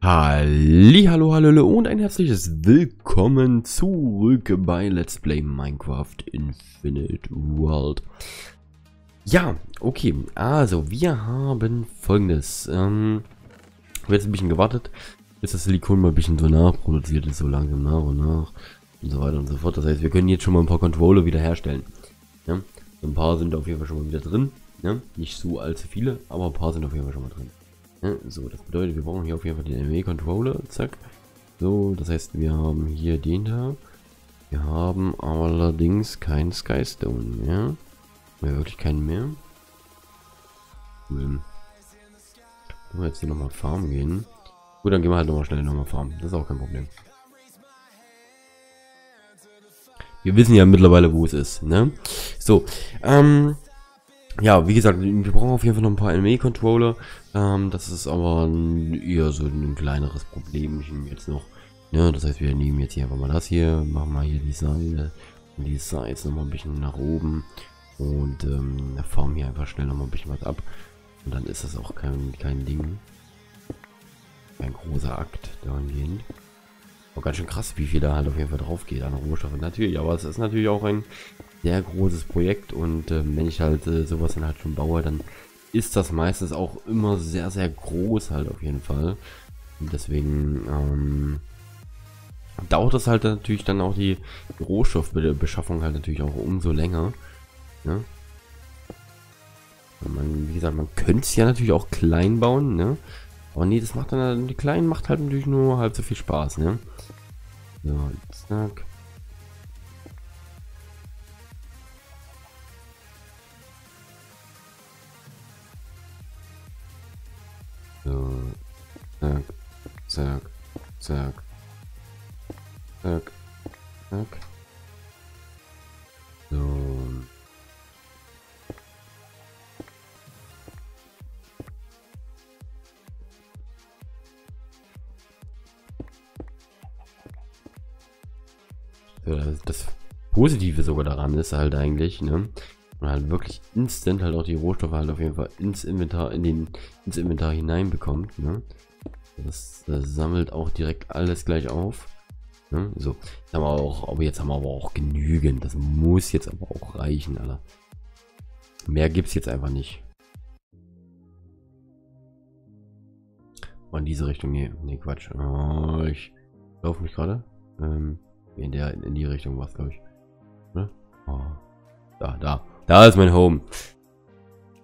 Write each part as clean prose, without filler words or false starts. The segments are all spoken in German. Hallihallo, hallöle und ein herzliches Willkommen zurück bei Let's Play Minecraft Infinite World. Ja, okay, also wir haben Folgendes. Ich habe jetzt ein bisschen gewartet, bis das Silikon mal ein bisschen so nachproduziert ist, so langsam nach und nach und so weiter und so fort. Das heißt, wir können jetzt schon mal ein paar Controller wieder herstellen. Ja? Ein paar sind auf jeden Fall schon mal wieder drin. Ja? Nicht so allzu viele, aber ein paar sind auf jeden Fall schon mal drin. Ja, so, das bedeutet, wir brauchen hier auf jeden Fall den ME-Controller, zack. So, das heißt, wir haben hier den da. Wir haben allerdings keinen Skystone mehr. Wir haben wirklich keinen mehr. Cool. Wollen wir jetzt hier nochmal farmen gehen? Gut, dann gehen wir halt nochmal schnell farmen. Das ist auch kein Problem. Wir wissen ja mittlerweile, wo es ist, ne? So, ja, wie gesagt, wir brauchen auf jeden Fall noch ein paar NME-Controller. Das ist aber eher so ein kleineres Problemchen jetzt noch. Ja, das heißt, wir nehmen jetzt hier einfach mal das hier, machen mal hier die Seite und die Seite nochmal ein bisschen nach oben und farmen hier einfach schnell nochmal ein bisschen was ab. Und dann ist das auch kein Ding. Ein großer Akt dahingehend. Auch ganz schön krass, wie viel da halt auf jeden Fall drauf geht an Rohstoffen. Natürlich, aber es ist natürlich auch ein sehr großes Projekt und wenn ich halt sowas dann halt schon baue, dann ist das meistens auch immer sehr, sehr groß halt auf jeden Fall. Und deswegen dauert das halt natürlich dann auch die Rohstoffbeschaffung halt natürlich auch umso länger. Ne? Man, wie gesagt, man könnte es ja natürlich auch klein bauen, ne? Aber nee, das macht dann halt, die Kleinen macht halt natürlich nur halb so viel Spaß, ne? So, zack. So, zack, zack, zack, zack, zack. So. Das Positive sogar daran ist halt eigentlich, ne? Man halt wirklich instant halt auch die Rohstoffe halt auf jeden Fall ins Inventar, ins Inventar hineinbekommt, ne? Das sammelt auch direkt alles gleich auf. Ne? So, jetzt haben wir auch, aber jetzt haben wir aber auch genügend. Das muss jetzt aber auch reichen, Alter. Mehr gibt's jetzt einfach nicht. In diese Richtung, nee, Quatsch. Oh, ich laufe mich gerade. In die Richtung war es, glaube ich. Ne? Oh. Da ist mein Home.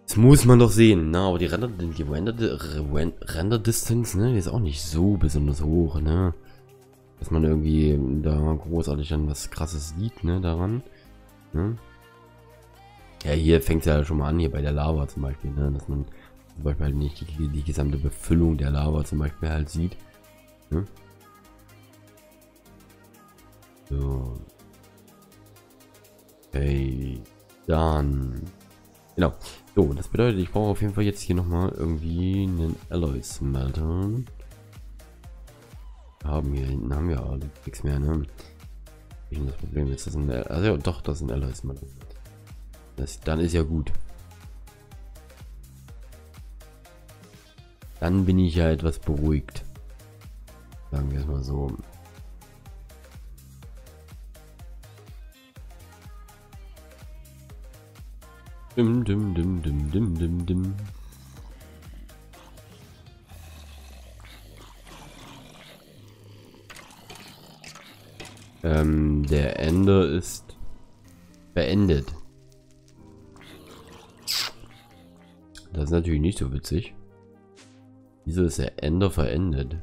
Das muss man doch sehen. Na, aber die Render-Distance, ne, die ist auch nicht so besonders hoch, ne? Dass man irgendwie da großartig dann was Krasses sieht, ne, daran. Ne? Ja, hier fängt es ja schon mal an, hier bei der Lava zum Beispiel, ne? Dass man zum Beispiel halt nicht die gesamte Befüllung der Lava zum Beispiel halt sieht. Ne? So. Okay, dann. Genau. So, das bedeutet, ich brauche auf jeden Fall jetzt hier nochmal irgendwie einen Alloy-Smelter. Hinten haben wir aber nichts mehr, ne? Ich das Problem ist, das ist ein also doch, das ist ein Alloy-Smelter. Dann ist ja gut. Dann bin ich ja etwas beruhigt. Sagen wir es mal so. Dim, dim, dim, dim, dim, dim, dim. Der Ender ist beendet. Das ist natürlich nicht so witzig. Wieso ist der Ender verendet?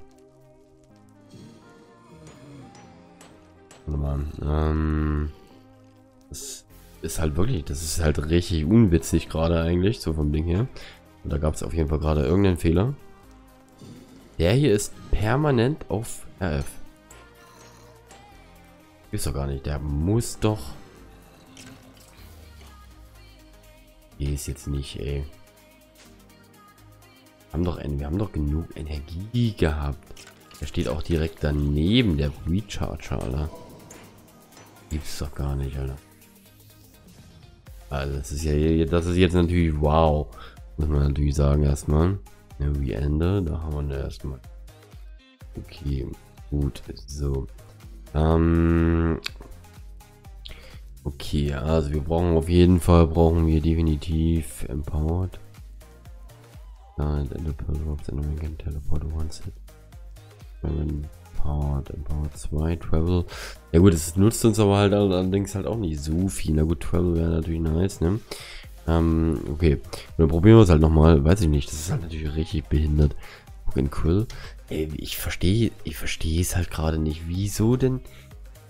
Warte mal. Das ist halt wirklich, das ist halt richtig unwitzig gerade eigentlich, so vom Ding her. Und da gab es auf jeden Fall gerade irgendeinen Fehler. Der hier ist permanent auf RF. Ist doch gar nicht, der muss doch... Nee, ist jetzt nicht, ey. Wir haben doch genug Energie gehabt. Da steht auch direkt daneben der Recharger, Alter. Gibt's doch gar nicht, Alter. Also das ist ja hier, das ist jetzt natürlich wow. Muss man natürlich sagen erstmal. Wie Ende, da haben wir erstmal. Okay, gut, so. Okay, also wir brauchen auf jeden Fall, brauchen wir definitiv Empowered. Empowered 2, Travel. Ja gut, es nutzt uns aber halt allerdings halt auch nicht so viel. Na gut, Travel wäre natürlich nice, ne? Okay. Und dann probieren wir es halt nochmal. Weiß ich nicht, das ist halt natürlich richtig behindert. Book and Quill. Ey, ich verstehe es halt gerade nicht. Wieso denn?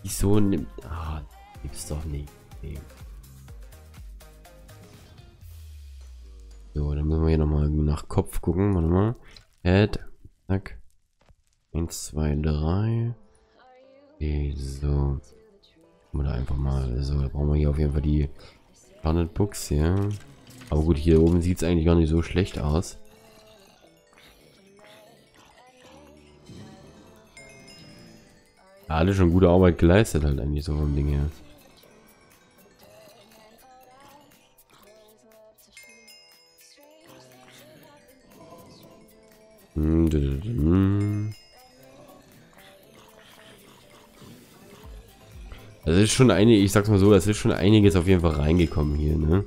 Wieso nimmt... Ah, gibt's doch nicht. Nee. So, dann müssen wir hier nochmal nach Kopf gucken. Warte mal. Add. Zack. 1, 2, 3. Okay, so. Oder einfach mal. So, da brauchen wir hier auf jeden Fall die Panel Box, ja. Aber gut, hier oben sieht es eigentlich gar nicht so schlecht aus. Ja, alle schon gute Arbeit geleistet halt eigentlich so vom Ding her. Das ist schon eine, ich sag's mal so, das ist schon einiges auf jeden Fall reingekommen hier, ne?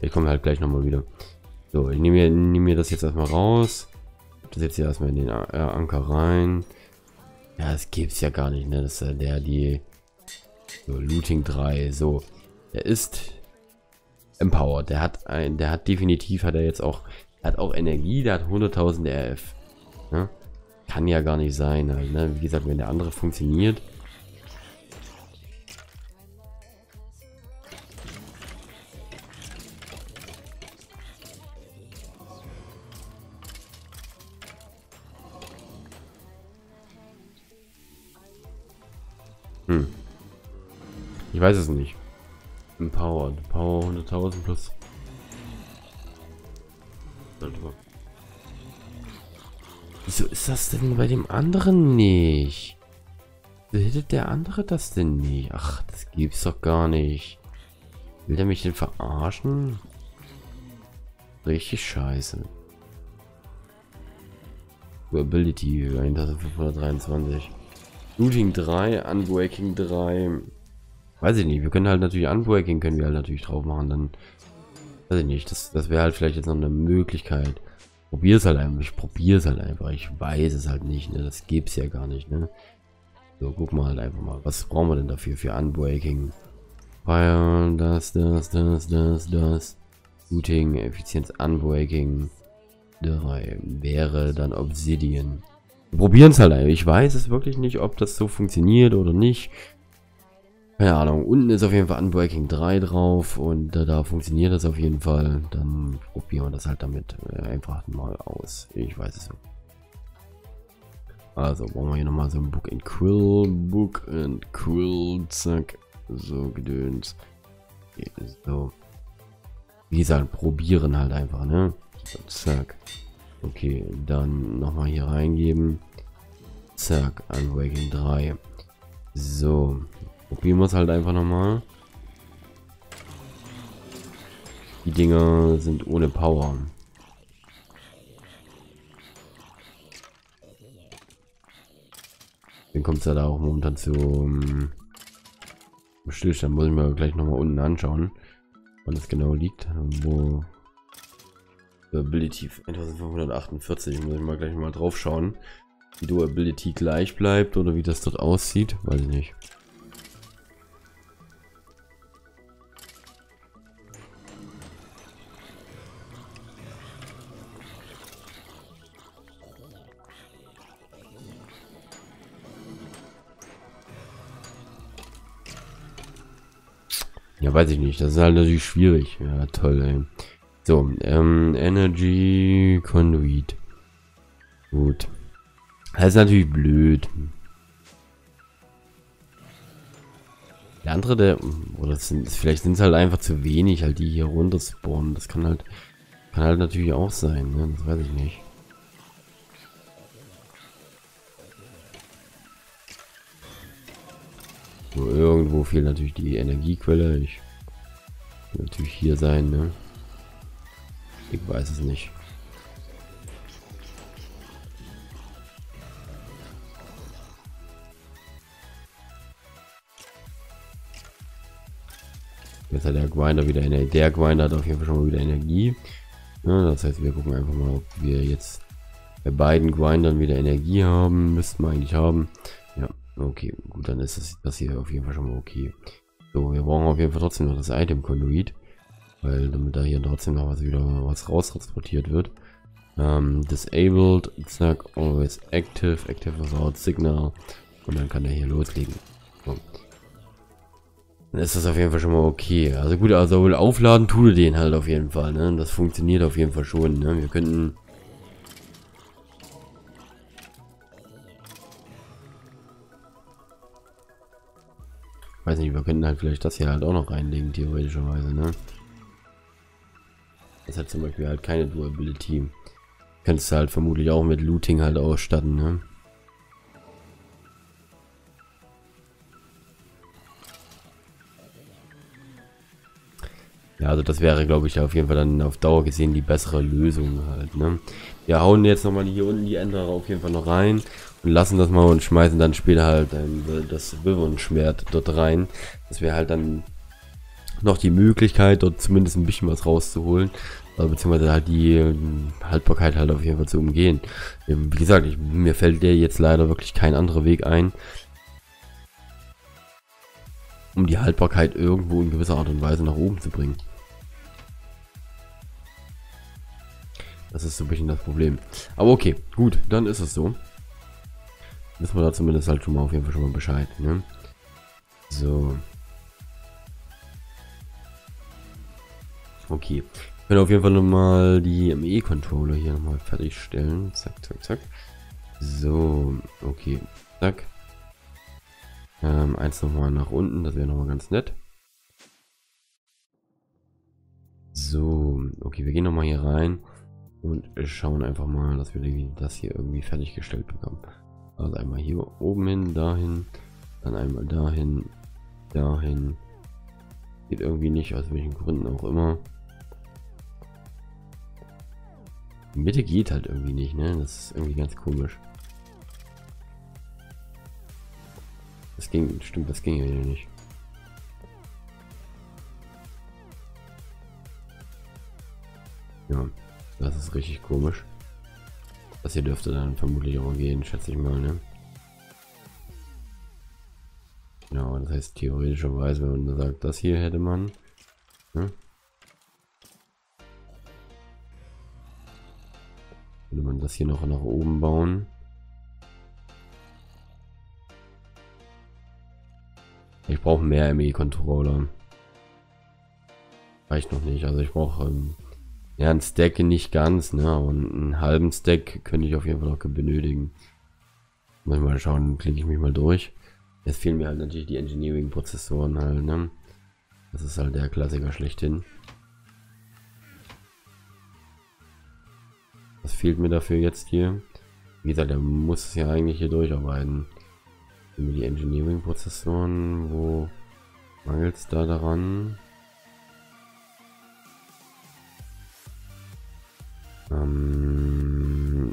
Ich komme halt gleich nochmal wieder. So, ich nehme mir das jetzt erstmal raus. Das jetzt hier erstmal in den Anker rein. Ja, das gibt's ja gar nicht, ne? Das ist der, die. So, Looting 3. So. Der ist empowered. Der hat definitiv auch Energie, der hat 100.000 RF. Ne? Kann ja gar nicht sein, halt, ne? Wie gesagt, wenn der andere funktioniert. Ich weiß es nicht. Empowered. Power 100.000 plus. Sollte man. Wieso ist das denn bei dem anderen nicht? Wieso hittet der andere das denn nicht? Ach, das gibt's doch gar nicht. Will der mich denn verarschen? Richtig scheiße. Ability 1523. Looting 3, Unbreaking 3. Weiß ich nicht, wir können halt natürlich Unbreaking können wir halt natürlich drauf machen, dann weiß ich nicht, das wäre halt vielleicht jetzt noch eine Möglichkeit. Ich probiere es halt einfach. Ich weiß es halt nicht, ne? Das gibt's ja gar nicht, ne? So, guck mal halt einfach mal. Was brauchen wir denn dafür für Unbreaking? Fire, das. Looting, Effizienz, Unbreaking 3 wäre dann Obsidian. Wir probieren es halt einfach. Ich weiß es wirklich nicht, ob das so funktioniert oder nicht. Keine Ahnung. Unten ist auf jeden Fall Unbreaking 3 drauf und da funktioniert das auf jeden Fall. Dann probieren wir das halt damit einfach mal aus. Ich weiß es nicht. Also brauchen wir hier nochmal so ein Book and Quill. Book and Quill. Zack. So, gedöns. Okay, so. Wie gesagt, probieren halt einfach, ne? So, zack. Okay, dann nochmal hier reingeben. Zack. Unbreaking 3. So. Probieren wir es halt einfach nochmal. Die Dinger sind ohne Power. Dann kommt es ja da auch momentan zum Stillstand. Muss ich mir gleich nochmal unten anschauen, wann das genau liegt. Wo Durability 1548. Muss ich mal gleich mal drauf schauen, wie Durability gleich bleibt oder wie das dort aussieht. Weiß ich nicht. Ja, weiß ich nicht. Das ist halt natürlich schwierig. Ja, toll, ey. So, Energy Conduit. Gut. Das ist natürlich blöd. Der andere, vielleicht sind es halt einfach zu wenig, halt die hier runter spawnen. Das kann halt natürlich auch sein, ne? Das weiß ich nicht. So, irgendwo fehlt natürlich die Energiequelle. Ich will natürlich hier sein, ne? Ich weiß es nicht. Jetzt hat der Grinder wieder Energie. Der Grinder hat auf jeden Fall schon mal wieder Energie. Ja, das heißt, wir gucken einfach mal, ob wir jetzt bei beiden Grindern wieder Energie haben. Müssten wir eigentlich haben. Ja, okay. Gut, dann ist das hier auf jeden Fall schon mal okay. So, wir brauchen auf jeden Fall trotzdem noch das Item-Konduit. Weil damit da hier trotzdem noch was raus transportiert wird. Disabled, zack, always active, active without signal. Und dann kann er hier loslegen. So. Dann ist das auf jeden Fall schon mal okay. Also gut, also aufladen tue den halt auf jeden Fall, ne? Das funktioniert auf jeden Fall schon, ne? Wir könnten... Weiß nicht, wir könnten halt vielleicht das hier halt auch noch reinlegen, theoretischerweise, ne? Das hat zum Beispiel halt keine Durability. Könntest du halt vermutlich auch mit Looting halt ausstatten, ne? Ja, also das wäre, glaube ich, auf jeden Fall dann auf Dauer gesehen die bessere Lösung halt, ne? Wir hauen jetzt nochmal hier unten die Enderer auf jeden Fall noch rein und lassen das mal und schmeißen dann später halt das Wyvern-Schwert dort rein. Das wäre halt dann noch die Möglichkeit, dort zumindest ein bisschen was rauszuholen, also beziehungsweise halt die Haltbarkeit halt auf jeden Fall zu umgehen. Wie gesagt, mir fällt dir jetzt leider wirklich kein anderer Weg ein, um die Haltbarkeit irgendwo in gewisser Art und Weise nach oben zu bringen. Das ist so ein bisschen das Problem. Aber okay, gut, dann ist es so. Wissen wir da zumindest halt schon mal auf jeden Fall schon mal Bescheid, ne? So. Okay. Ich werde auf jeden Fall nochmal die ME-Controller hier nochmal fertigstellen. Zack, zack, zack. So, okay. Zack. Eins nochmal nach unten, das wäre nochmal ganz nett. So, okay, wir gehen nochmal hier rein. Und schauen einfach mal, dass wir das hier irgendwie fertiggestellt bekommen. Also einmal hier oben hin, dahin, dann einmal dahin, dahin. Geht irgendwie nicht, aus welchen Gründen auch immer. Die Mitte geht halt irgendwie nicht, ne? Das ist irgendwie ganz komisch. Das ging, stimmt, das ging ja hier nicht. Ja. Das ist richtig komisch. Das hier dürfte dann vermutlich auch gehen, schätze ich mal, ne? Genau, das heißt theoretischerweise, wenn man sagt, das hier hätte man. Ne? Würde man das hier noch nach oben bauen. Ich brauche mehr ME-Controller. Reicht noch nicht, also ich brauche... ja, ein Stack nicht ganz, ne, und einen halben Stack könnte ich auf jeden Fall noch benötigen. Muss ich mal schauen, klicke ich mich mal durch. Jetzt fehlen mir halt natürlich die Engineering-Prozessoren halt, ne. Das ist halt der Klassiker schlechthin. Was fehlt mir dafür jetzt hier? Wie gesagt, er muss es ja eigentlich hier durcharbeiten. Die Engineering-Prozessoren, wo mangelt es da daran?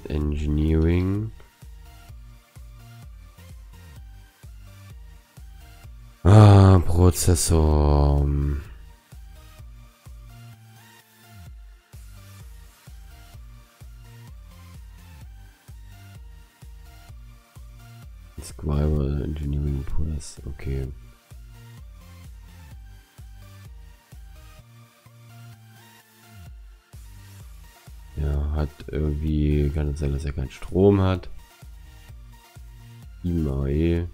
Engineering. Ah, Prozessor. Inscriber, Engineering Press, okay. Hat irgendwie, kann es sein, dass er keinen Strom hat. IMAE.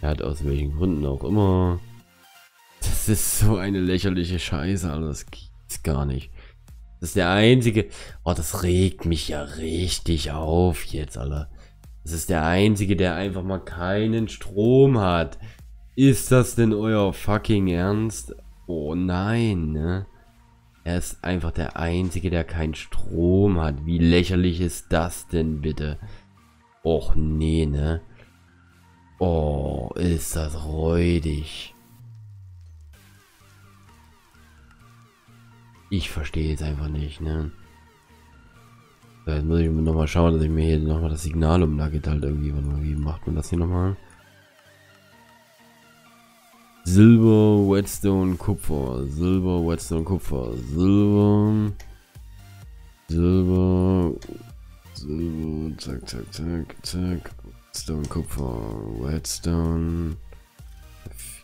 Er hat aus welchen Gründen auch immer. Das ist so eine lächerliche Scheiße, also das gibt's gar nicht. Das ist der einzige. Oh, das regt mich ja richtig auf jetzt, Alter. Das ist der einzige, der einfach mal keinen Strom hat. Ist das denn euer fucking Ernst? Oh nein, ne? Er ist einfach der Einzige, der keinen Strom hat. Wie lächerlich ist das denn bitte? Och nee, ne? Oh, ist das räudig. Ich verstehe jetzt einfach nicht, ne? Jetzt muss ich nochmal schauen, dass ich mir hier nochmal das Signal umnugget halt irgendwie. Wie macht man das hier nochmal? Silber, Redstone, Kupfer. Silber, Redstone, Kupfer. Silber. Silber. Silber. Zack, zack, zack, zack. Redstone, Kupfer. Redstone.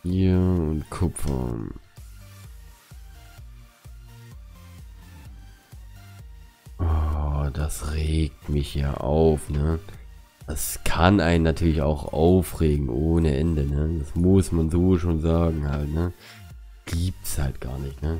4 und Kupfer. Oh, das regt mich ja auf, ne? Das kann einen natürlich auch aufregen, ohne Ende, ne? Das muss man so schon sagen halt, ne? Gibt's halt gar nicht, ne?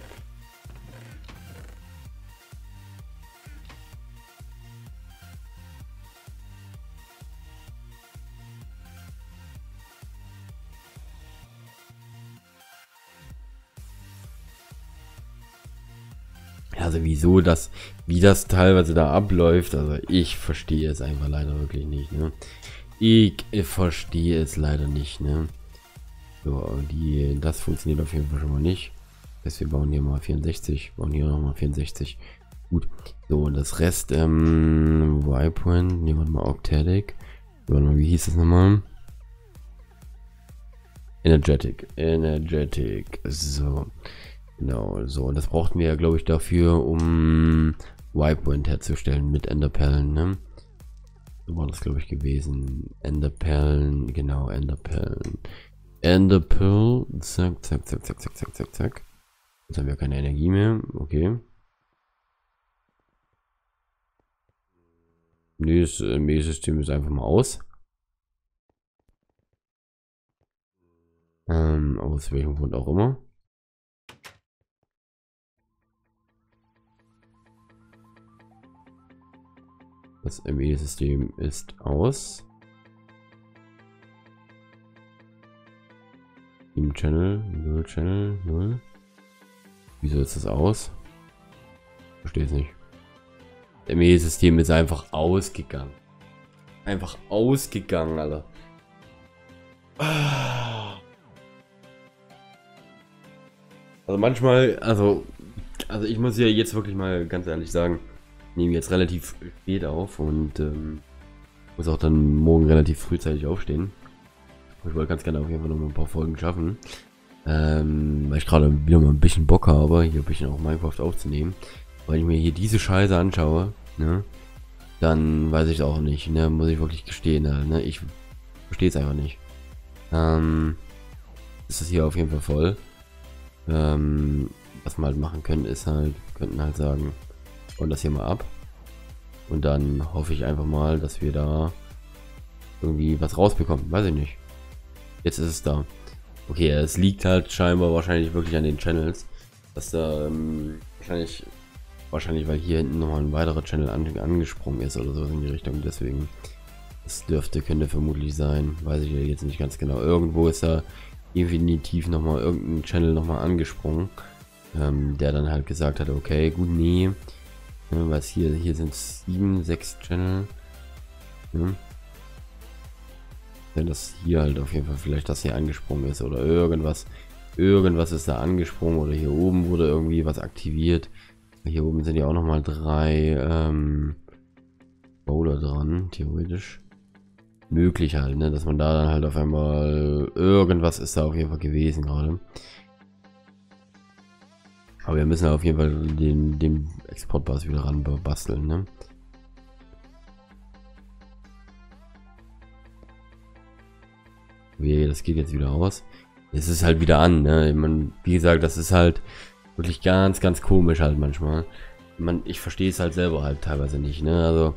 Also wieso das, wie das teilweise da abläuft, also ich verstehe es einfach leider wirklich nicht, ne? Ich verstehe es leider nicht, ne? So, das funktioniert auf jeden Fall schon mal nicht. Deswegen bauen hier mal 64, bauen hier nochmal 64. Gut, so und das Rest, Y-Point, nehmen wir mal Octatic. Wie hieß das nochmal? Energetic, Energetic, so. Genau, so, und das brauchten wir ja, glaube ich, dafür, um Y-Point herzustellen mit Enderperlen, ne? So war das, glaube ich, gewesen. Enderperlen, genau, Enderperlen. Enderpearl, zack, zack, zack, zack, zack, zack, zack, zack. Jetzt haben wir keine Energie mehr, okay. Nee, das ME-System ist einfach mal aus. Aus welchem Grund auch immer. Das ME-System ist aus. Im Channel, 0 Channel, 0. Wieso ist das aus? Verstehe es nicht. Das ME-System ist einfach ausgegangen. Einfach ausgegangen, Alter. Also manchmal, also ich muss ja jetzt wirklich mal ganz ehrlich sagen, nehme jetzt relativ spät auf und muss auch dann morgen relativ frühzeitig aufstehen. Ich wollte ganz gerne auf jeden Fall noch mal ein paar Folgen schaffen, weil ich gerade wieder mal ein bisschen Bock habe, hier ein bisschen auch Minecraft aufzunehmen. Weil ich mir hier diese Scheiße anschaue, ne, dann weiß ich es auch nicht, ne, muss ich wirklich gestehen, ne, ich verstehe es einfach nicht. Ist das hier auf jeden Fall voll. Was wir halt machen können, ist halt, könnten halt sagen, und das hier mal ab und dann hoffe ich einfach mal, dass wir da irgendwie was rausbekommen, weiß ich nicht. Jetzt ist es da. Okay, es liegt halt scheinbar wahrscheinlich wirklich an den Channels, dass da wahrscheinlich weil hier hinten nochmal ein weiterer Channel angesprungen ist oder so in die Richtung, deswegen das könnte vermutlich sein, weiß ich jetzt nicht ganz genau. Irgendwo ist da definitiv nochmal irgendein Channel nochmal angesprungen, der dann halt gesagt hat, okay, gut, nee. Was hier sind 7, 6 Channel. Ja. Wenn das hier halt auf jeden Fall vielleicht das hier angesprungen ist oder irgendwas. Irgendwas ist da angesprungen oder hier oben wurde irgendwie was aktiviert. Hier oben sind ja auch nochmal 3 Bowler dran, theoretisch. Möglich halt, ne? Dass man da dann halt auf einmal irgendwas ist da auf jeden Fall gewesen gerade. Aber wir müssen auf jeden Fall den Exportbus wieder ran basteln, ne? Das geht jetzt wieder aus. Es ist halt wieder an, ne? Man, wie gesagt, das ist halt wirklich ganz, ganz komisch halt manchmal. Ich verstehe es halt selber halt teilweise nicht, ne? Also,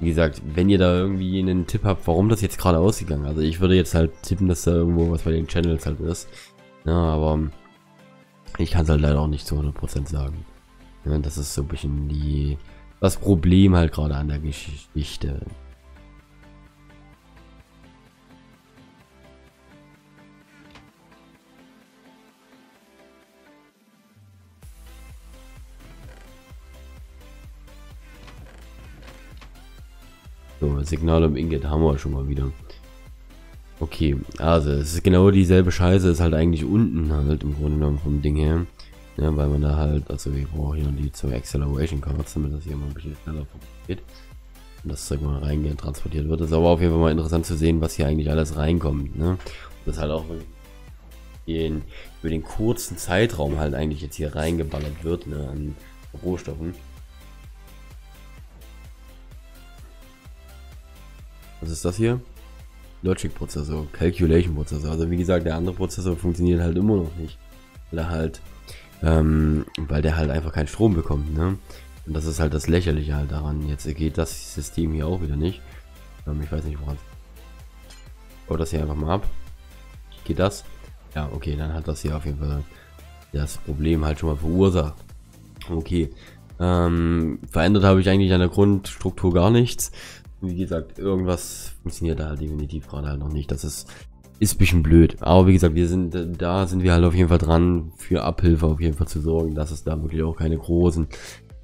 wie gesagt, wenn ihr da irgendwie einen Tipp habt, warum das jetzt gerade ausgegangen ist. Also ich würde jetzt halt tippen, dass da irgendwo was bei den Channels halt ist. Ja, aber ich kann es halt leider auch nicht zu 100% sagen. Ja, das ist so ein bisschen das Problem halt gerade an der Geschichte. So, Signal im Ingot haben wir schon mal wieder. Okay, also es ist genau dieselbe Scheiße, ist halt eigentlich unten halt im Grunde genommen vom Ding her. Ja, weil man da halt, also wir brauchen hier noch die zwei Acceleration Cards, damit das hier mal ein bisschen schneller funktioniert. Und das Zeug mal reingehend transportiert wird. Das ist aber auf jeden Fall mal interessant zu sehen, was hier eigentlich alles reinkommt. Ne? Und das halt auch über den kurzen Zeitraum halt eigentlich jetzt hier reingeballert wird, ne, an Rohstoffen. Was ist das hier? Logic Prozessor, Calculation Prozessor. Also wie gesagt, der andere Prozessor funktioniert halt immer noch nicht. Weil der halt einfach keinen Strom bekommt, ne? Und das ist halt das Lächerliche halt daran. Jetzt geht das System hier auch wieder nicht. Ich weiß nicht, woran. Oh, das hier einfach mal ab. Geht das? Ja, okay, dann hat das hier auf jeden Fall das Problem halt schon mal verursacht. Okay. Verändert habe ich eigentlich an der Grundstruktur gar nichts. Wie gesagt, irgendwas funktioniert da halt definitiv gerade halt noch nicht. Das ist ein bisschen blöd. Aber wie gesagt, da sind wir halt auf jeden Fall dran, für Abhilfe auf jeden Fall zu sorgen, dass es da wirklich auch keine großen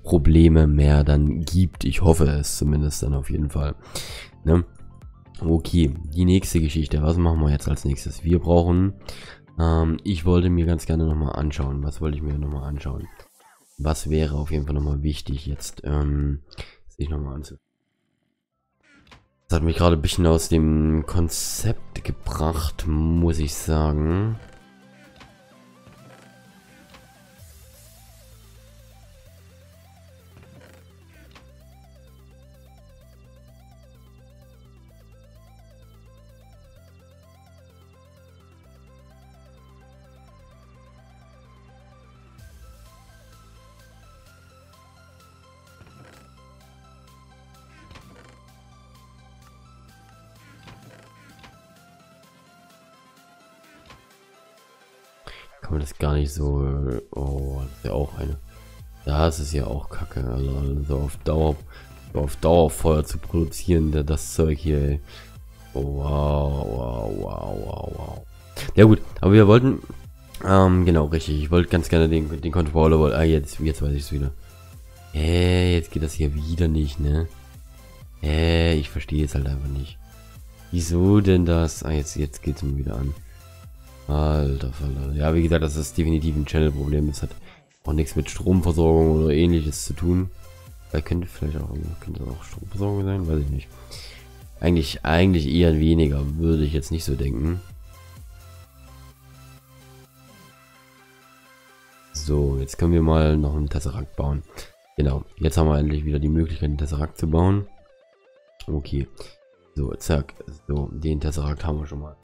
Probleme mehr dann gibt. Ich hoffe es zumindest dann auf jeden Fall. Ne? Okay, die nächste Geschichte. Was machen wir jetzt als nächstes? Wir brauchen... ich wollte mir ganz gerne nochmal anschauen. Was wollte ich mir nochmal anschauen? Was wäre auf jeden Fall nochmal wichtig jetzt, sich nochmal anzuschauen? Das hat mich gerade ein bisschen aus dem Konzept gebracht, muss ich sagen. Das gar nicht so. Oh, das ist ja auch eine. Das ist ja auch kacke. Also so auf Dauer Feuer zu produzieren, das Zeug hier. Ey. Oh, wow. Ja gut, aber wir wollten. Genau, richtig. Ich wollte ganz gerne den Controller. Jetzt weiß ich es wieder. Jetzt geht das hier wieder nicht, ne? Ich verstehe es halt einfach nicht. Wieso denn das? Jetzt geht es mir wieder an. Alter Fall. Ja, wie gesagt, das ist definitiv ein Channel-Problem. Das hat auch nichts mit Stromversorgung oder ähnliches zu tun. Da könnte vielleicht auch, Stromversorgung sein, weiß ich nicht. Eigentlich eher weniger, würde ich jetzt nicht so denken. So, jetzt können wir mal noch einen Tesserakt bauen. Genau, jetzt haben wir endlich wieder die Möglichkeit, einen Tesserakt zu bauen. Okay. So, zack. So, den Tesserakt haben wir schon mal.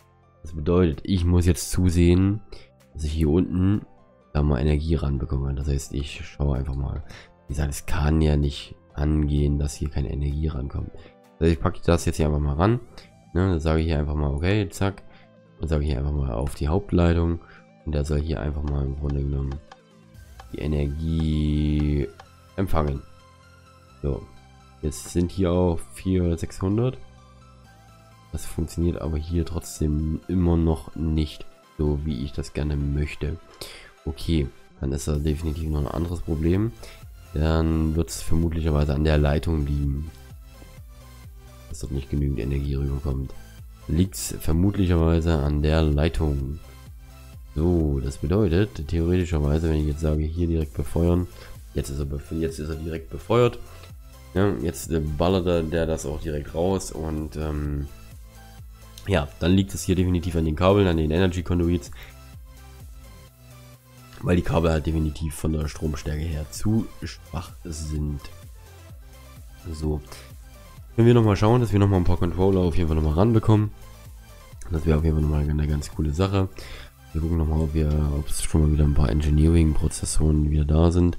Das bedeutet, ich muss jetzt zusehen, dass ich hier unten da mal Energie ranbekomme. Das heißt, ich schaue einfach mal. Wie gesagt, es kann ja nicht angehen, dass hier keine Energie rankommt. Also ich packe das jetzt hier einfach mal ran. Ne, dann sage ich hier einfach mal, okay, zack. Dann sage ich hier einfach mal auf die Hauptleitung. Und da soll hier einfach mal im Grunde genommen die Energie empfangen. So, jetzt sind hier auch 4600. Das funktioniert aber hier trotzdem immer noch nicht so, wie ich das gerne möchte. Okay, dann ist da definitiv noch ein anderes Problem. Dann wird es vermutlicherweise an der Leitung liegen, dass dort nicht genügend Energie rüberkommt. Liegt es vermutlicherweise an der Leitung. So, das bedeutet, theoretischerweise, wenn ich jetzt sage, hier direkt befeuern. Jetzt ist er direkt befeuert. Ja, jetzt ballert der das auch direkt raus und... ja, dann liegt es hier definitiv an den Kabeln, an den Energy Conduits, weil die Kabel halt definitiv von der Stromstärke her zu schwach sind. So, wenn wir nochmal schauen, dass wir nochmal ein paar Controller auf jeden Fall nochmal ranbekommen, das wäre auf jeden Fall nochmal eine ganz coole Sache. Wir gucken nochmal, ob es schon mal wieder ein paar Engineering-Prozessoren wieder da sind.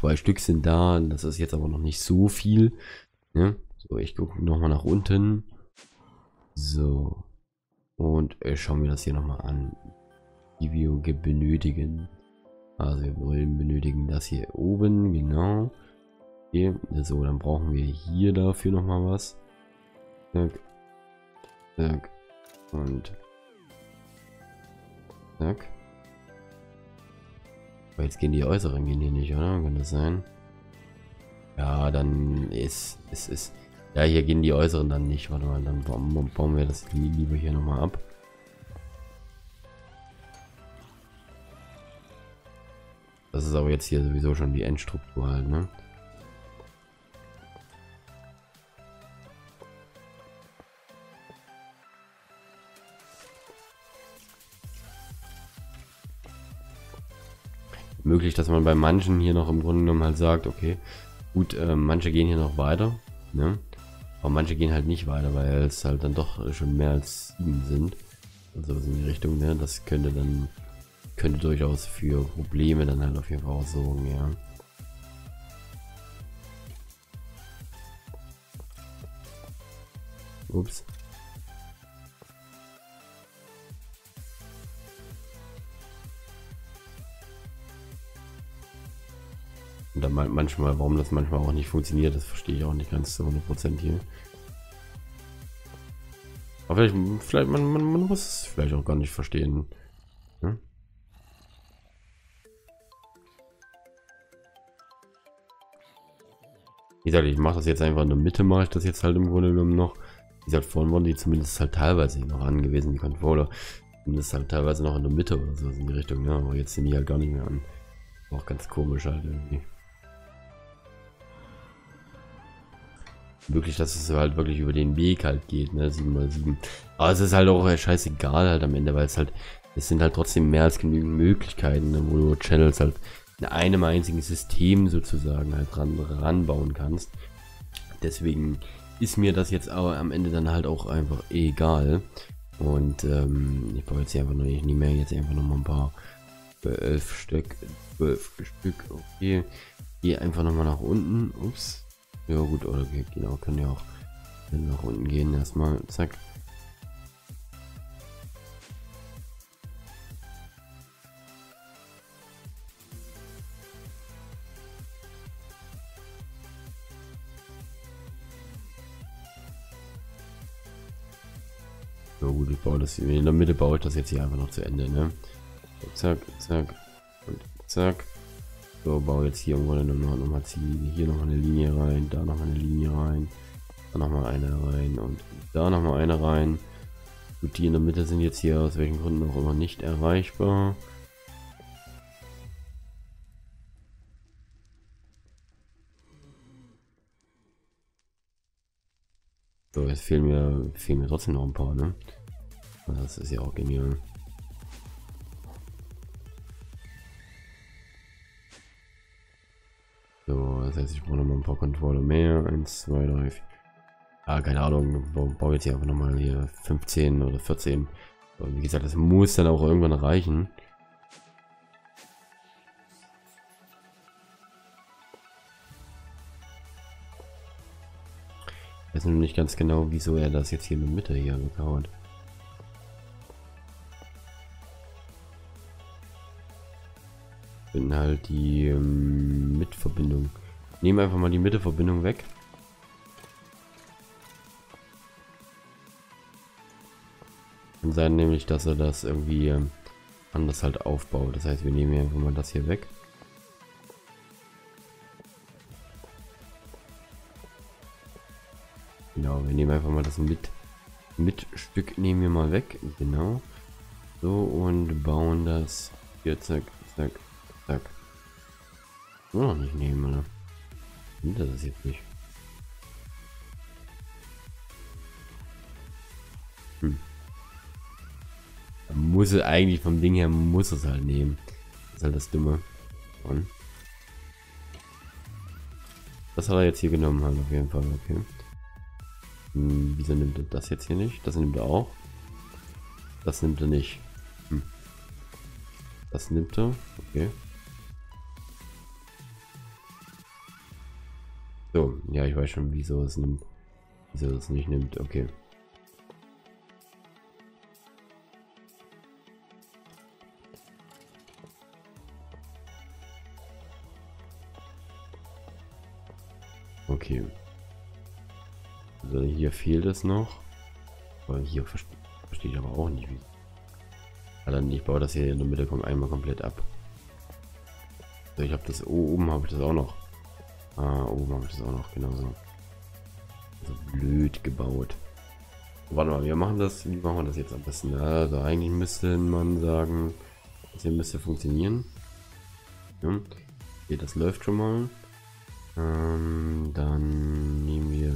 2 Stück sind da, das ist jetzt aber noch nicht so viel. Ne? So, ich gucke nochmal nach unten. So, und schauen wir das hier nochmal an, die wir benötigen. Also wir benötigen das hier oben, genau. Okay. So, dann brauchen wir hier dafür nochmal was. Zack, zack und zack. Aber jetzt gehen die äußeren hier nicht, oder? Kann das sein? Ja, dann ist Ja, hier gehen die äußeren dann nicht. Warte mal, dann bauen wir das lieber hier nochmal ab. Das ist aber jetzt hier sowieso schon die Endstruktur halt, ne? Möglich, dass man bei manchen hier noch im Grunde genommen halt sagt, okay, gut, manche gehen hier noch weiter, ne? Aber manche gehen halt nicht weiter, weil es halt dann doch schon mehr als 7 sind. Und sowas in die Richtung, ne? Das könnte dann, könnte durchaus für Probleme dann halt auf jeden Fall auch sorgen, ja. Ups. Und dann manchmal, warum das manchmal auch nicht funktioniert, das verstehe ich auch nicht ganz zu 100% hier. Aber vielleicht man muss es vielleicht auch gar nicht verstehen. Hm? Wie gesagt, ich mache das jetzt einfach in der Mitte, mache ich das jetzt halt im Grunde genommen noch. Wie gesagt, vorhin waren die zumindest halt teilweise noch an gewesen, die Controller. Zumindest halt teilweise noch in der Mitte oder so in die Richtung, ja, aber jetzt sind die halt gar nicht mehr an. Auch ganz komisch halt irgendwie. Wirklich, dass es halt wirklich über den Weg halt geht, ne, 7×7. Aber es ist halt auch scheißegal halt am Ende, weil es halt, es sind halt trotzdem mehr als genügend Möglichkeiten, ne, wo du Channels halt in einem einzigen System sozusagen halt ranbauen kannst. Deswegen ist mir das jetzt aber am Ende dann halt auch einfach egal. Und ich baue jetzt hier einfach nur, ich nehme mir jetzt einfach noch mal ein paar 12 Stück, okay, gehe einfach nochmal nach unten, ups, ja gut, oder okay, genau, können ja auch nach unten gehen, erstmal, zack. So gut, ich baue das, in der Mitte baue ich das jetzt hier einfach noch zu Ende, ne. Zack, zack und zack. So, baue jetzt hier irgendwo nochmal ziehen. Hier nochmal eine Linie rein, da nochmal eine Linie rein, da nochmal eine rein und da nochmal eine rein. Gut, die in der Mitte sind jetzt hier aus welchen Gründen auch immer nicht erreichbar. So, jetzt fehlen mir trotzdem noch ein paar, ne? Das ist ja auch genial. So, das heißt, ich brauche nochmal ein paar Controller mehr. 1, 2, 3, 4. Ah, keine Ahnung. Ich baue jetzt hier einfach nochmal hier 15 oder 14. Und wie gesagt, das muss dann auch irgendwann reichen. Ich weiß nur nicht ganz genau, wieso er das jetzt hier in der Mitte hier gekaut. Bin halt die Mitverbindung. Nehmen einfach mal die Mitteverbindung weg. Kann sein nämlich, dass er das irgendwie anders halt aufbaut. Das heißt, wir nehmen hier einfach mal das hier weg. Genau, wir nehmen einfach mal das Mitstück nehmen wir mal weg. Genau. So, und bauen das hier, zack, zack. Zack. Nur noch nicht nehmen, oder? Das ist jetzt nicht. Hm. Da muss es eigentlich vom Ding her, muss es halt nehmen. Das ist halt das Dumme. Und das hat er jetzt hier genommen, halt auf jeden Fall, okay. Hm, wieso nimmt er das jetzt hier nicht? Das nimmt er auch. Das nimmt er nicht. Hm. Das nimmt er, okay. So, ja, ich weiß schon, wieso es nimmt, wieso es nicht nimmt, okay. Okay. Also hier fehlt es noch. Aber hier verstehe ich aber auch nicht, wie. Also ich baue das hier in der Mitte einmal komplett ab. So, ich habe das, oh, oben habe ich das auch noch. Ah, oben habe ich das auch noch, genauso. Also blöd gebaut. Warte mal, wir machen das. Wie machen wir das jetzt am besten? Also eigentlich müsste man sagen, das hier müsste funktionieren. Ja. Okay, das läuft schon mal. Dann nehmen wir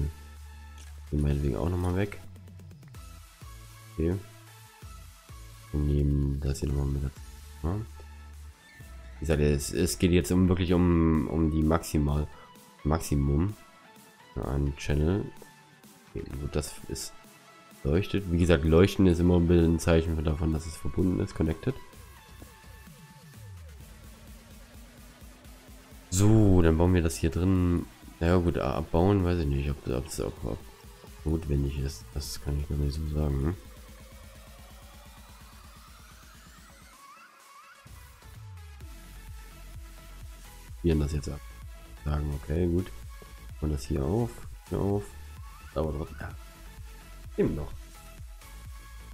den meinetwegen auch nochmal weg. Okay. Wir nehmen das hier nochmal mit. Ja. Wie gesagt, es geht jetzt wirklich um die Maximum an Channel. Okay, so das ist leuchtet. Wie gesagt, leuchten ist immer ein Zeichen davon, dass es verbunden ist, connected. So, dann bauen wir das hier drin. Naja gut, abbauen, weiß ich nicht, ob das auch notwendig ist. Das kann ich noch nicht so sagen. Ne? Wir das jetzt ab. Sagen, okay, gut. Und das hier auf, aber drauf. Ja. Immer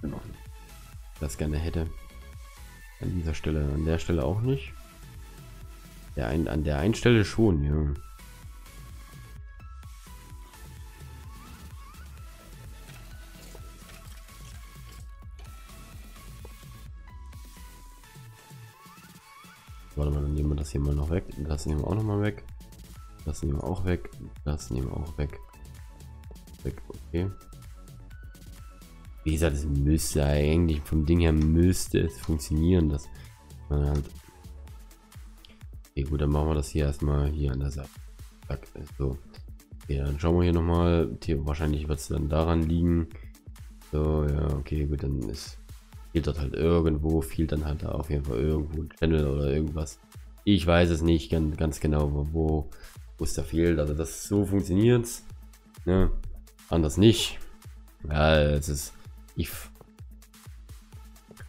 noch. Das gerne hätte. An dieser Stelle, an der Stelle auch nicht. An der einen Stelle schon, ja. Warte mal, dann nehmen wir das hier mal noch weg. Das nehmen wir auch noch mal weg. Das nehmen wir auch weg. Das nehmen wir auch weg. Weg, okay. Wie gesagt, es müsste eigentlich, vom Ding her müsste es funktionieren, dass man halt. Okay, gut, dann machen wir das hier erstmal hier an der Seite. So. Okay, dann schauen wir hier nochmal. Wahrscheinlich wird es dann daran liegen. So, ja, okay, gut, dann fehlt dort halt irgendwo, fehlt dann halt da auf jeden Fall irgendwo ein Channel oder irgendwas. Ich weiß es nicht ganz genau, wo es da fehlt. Also das so funktioniert es. Ne? Anders nicht. Ja, es ist.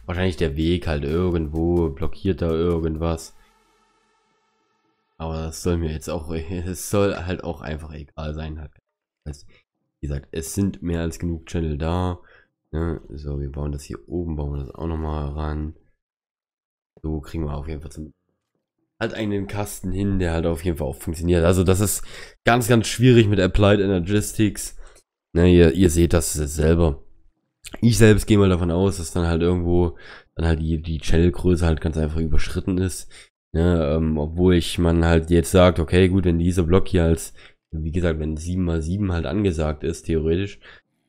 Wahrscheinlich der Weg halt irgendwo, blockiert da irgendwas. Aber das soll mir jetzt auch, es soll halt auch einfach egal sein. Halt. Also, wie gesagt, es sind mehr als genug Channel da. Ne? So, wir bauen das hier oben, bauen wir das auch nochmal ran. So kriegen wir auf jeden Fall halt einen Kasten hin, der halt auf jeden Fall auch funktioniert. Also das ist ganz schwierig mit Applied Energistics. Ne, ihr seht das selber. Ich selbst gehe mal davon aus, dass dann halt irgendwo dann halt die Channel-Größe halt ganz einfach überschritten ist. Ja, obwohl man halt jetzt sagt, okay, gut, wenn dieser Block hier als, wie gesagt, wenn 7x7 halt angesagt ist, theoretisch,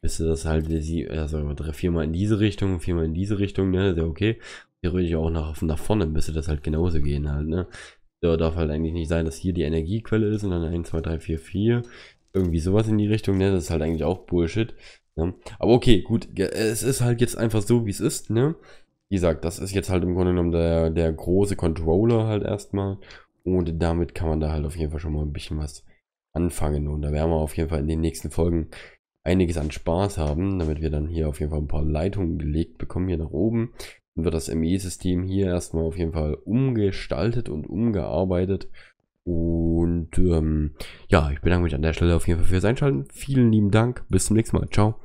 müsste das halt, also 4 mal in diese Richtung, 4 mal in diese Richtung, ne, ist ja okay. Theoretisch auch nach vorne müsste das halt genauso gehen halt, ne. So, darf halt eigentlich nicht sein, dass hier die Energiequelle ist und dann 1, 2, 3, 4, 4, irgendwie sowas in die Richtung, ne, das ist halt eigentlich auch Bullshit, ne? Aber okay, gut, es ist halt jetzt einfach so, wie es ist, ne. Wie gesagt, das ist jetzt halt im Grunde genommen der große Controller halt erstmal. Und damit kann man da halt auf jeden Fall schon mal ein bisschen was anfangen. Und da werden wir auf jeden Fall in den nächsten Folgen einiges an Spaß haben, damit wir dann hier auf jeden Fall ein paar Leitungen gelegt bekommen hier nach oben. Dann wird das ME-System hier erstmal auf jeden Fall umgestaltet und umgearbeitet. Und ja, ich bedanke mich an der Stelle auf jeden Fall fürs Einschalten. Vielen lieben Dank. Bis zum nächsten Mal. Ciao.